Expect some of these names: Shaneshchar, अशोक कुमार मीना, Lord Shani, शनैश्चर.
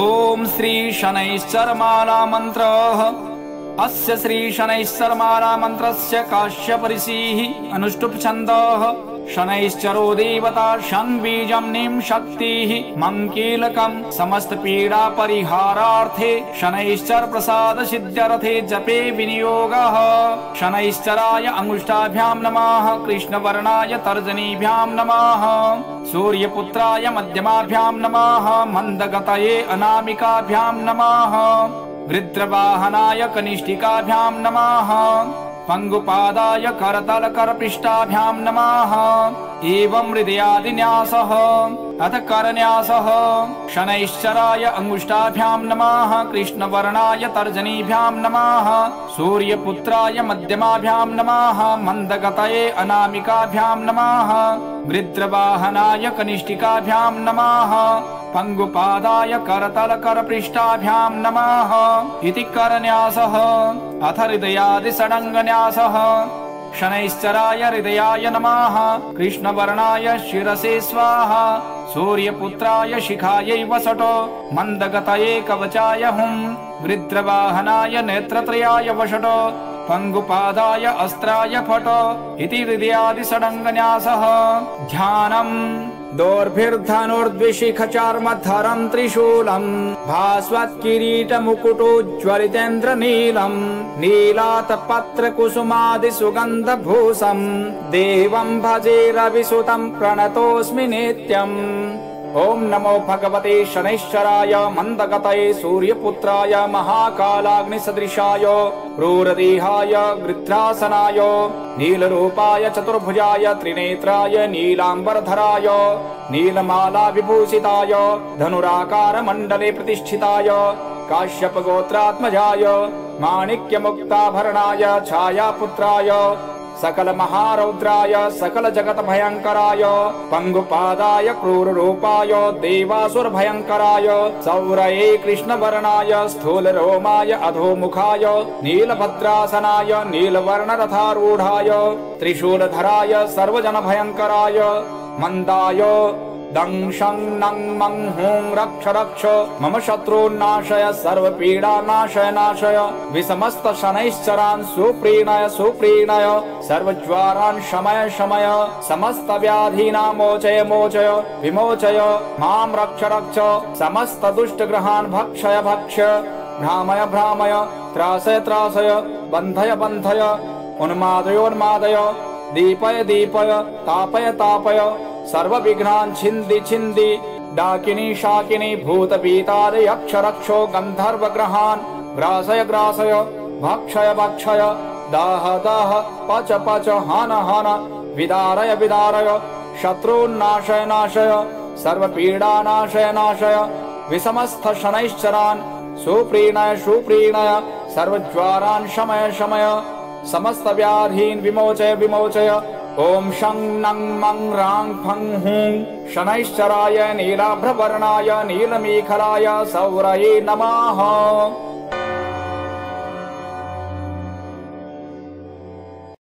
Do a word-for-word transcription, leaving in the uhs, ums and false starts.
ओम श्री शनैश्चर माला मंत्र अस्य श्री शनैश्चर माला मंत्रस्य काश्यपरिसीहि अनुष्टुप छन्दः शनैश्चरो देवता शन बीजं नीम शक्तिः मंकीलकं समस्त पीड़ा परिहारार्थे शनैश्चर प्रसाद सिद्ध्यर्थे जपे विनियोगः शनैश्चराय अंगुष्ठाभ्यां नमः कृष्णवर्णाय तर्जनीभ्यां नमः सूर्यपुत्राय मध्यमाभ्यां नमः मंदगतये अनामिकाभ्यां नमः वृत्रवाहनाय कनिष्ठिकाभ्यां नमः पंगुपादाय करतल करपिष्टाभ्यां नमः एवं हृदयादिन्यासः अथ करन्यासः शनैश्चराय अंगुष्ठाभ्यां नमः कृष्णवर्णाय तर्जनीभ्यां नमः सूर्यपुत्राय मध्यमाभ्यां नमः मंदगतये अनामिकाभ्यां नमः वृत्रवाहनाय कनिष्ठिकाभ्यां नमः पंगुपादाय करतल करपृष्ठाभ्यां नमः इति करन्यासः अथ हृदयादि षडङ्गन्यासः शनैश्चराय हृदयाय नमः कृष्णवर्णाय शिरसे स्वाहा सूर्यपुत्राय शिखायै वसटो मंदगतये कवचाय हुं वृत्रवाहनाय नेत्रत्रयाय वसटो पंगुपादाय अस्त्राय फटो इति हृदयादि षडङ्गन्यासः ध्यानम् दोर्भिर्धनुर्द्विशिखचार्मधरं त्रिशूलं भास्वत्किरीटमुकुटोज्ज्वलितेन्द्रनीलं नीलातपत्रकुसुमादिसुगन्धभूषं देवं भजे रविसुतं प्रणतोऽस्मि नित्यम्। ओम नमो भगवते शनैश्चराय मंदगतये सूर्यपुत्राय महाकालाग्निसदृशाय क्रूरदेहाय गृध्रासनाय नीलरूपाय चतुर्भुजाय त्रिनेत्राय नीलांबरधराय नीलमाला विभूषिताय धनुराकार मंडले प्रतिष्ठिताय काश्यपगोत्रात्मजाय माणिक्यमुक्ताभरणाय छायापुत्राय सकल महारौद्राय सकल जगत भयंकराय पंगुपादाय क्रूर रूपाय देवासुर भयंकराय सौरये कृष्णवर्णाय स्थूल रोमाय अधोमुखाय नीलभद्रासनाय नीलवर्ण रथारूढ़ाय त्रिशूलधराय सर्वजन भयंकराय मंदाय दं शं नं मं हूं रक्ष रक्ष मम शत्रून्नाशय सर्व पीड़ा नाशय नाशय विसमस्त शनैश्चरान् सुप्रीणय सुप्रीणय सर्वज्वारान् शमय शमय समस्त व्याधीनां मोचय मोचय विमोचय मां रक्ष रक्ष समस्त दुष्ट ग्रहान् भक्षय भक्ष्य भ्रामय भ्रामय त्रासय त्रासय बंधय बंधय उन्मादयोन्मादय दीपय दीपय तापय तापय सर्व विघ्नान् छिंदी छिंदी डाकिनी शाकिनी भूत पीताद यक्ष रक्षो गंधर्व ग्रहान् ग्रासय ग्रासय भक्षय भक्षय दाह दाह पच पच हान हान विदारय विदारय शत्रून्नाशय नाशय सर्व पीड़ा नाशय नाशय विसमस्थ शनैश्चरान् सुप्रीणय सुप्रीणय सर्वज्वारान् शमय शमय समस्त व्याधीन् विमोचय विमोचय। ओम शं नं मं रां फं हूं शनैश्चराय नीलाभ्रवर्णाय नीलमेखलाय सौरये नमः।